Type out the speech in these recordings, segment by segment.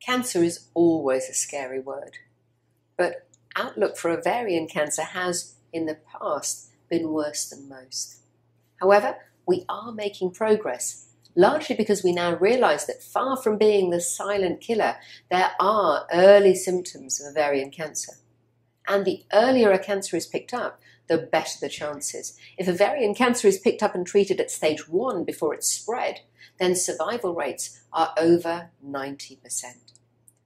Cancer is always a scary word, but outlook for ovarian cancer has, in the past, been worse than most. However, we are making progress, largely because we now realise that far from being the silent killer, there are early symptoms of ovarian cancer. And the earlier a cancer is picked up, the better the chances. If ovarian cancer is picked up and treated at stage 1 before it's spread, then survival rates are over 90%.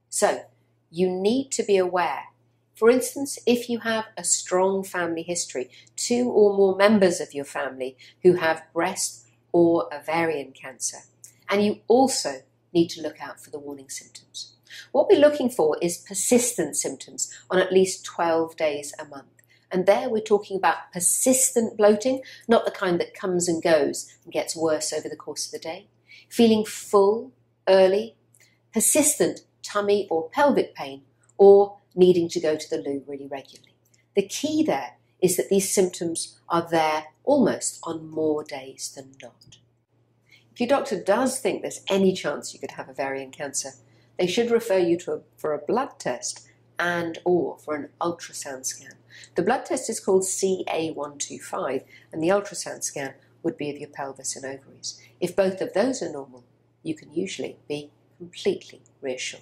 So, you need to be aware. For instance, if you have a strong family history, 2 or more members of your family who have breast or ovarian cancer, and you also need to look out for the warning symptoms. What we're looking for is persistent symptoms on at least 12 days a month. And there we're talking about persistent bloating, not the kind that comes and goes and gets worse over the course of the day. Feeling full early, persistent tummy or pelvic pain, or needing to go to the loo really regularly. The key there is that these symptoms are there almost on more days than not. If your doctor does think there's any chance you could have ovarian cancer, they should refer you for a blood test and or for an ultrasound scan. The blood test is called CA125 and the ultrasound scan would be of your pelvis and ovaries. If both of those are normal, you can usually be completely reassured.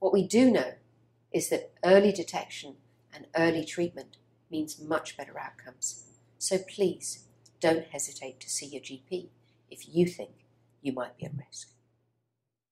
What we do know is that early detection and early treatment means much better outcomes. So please don't hesitate to see your GP if you think you might be at risk.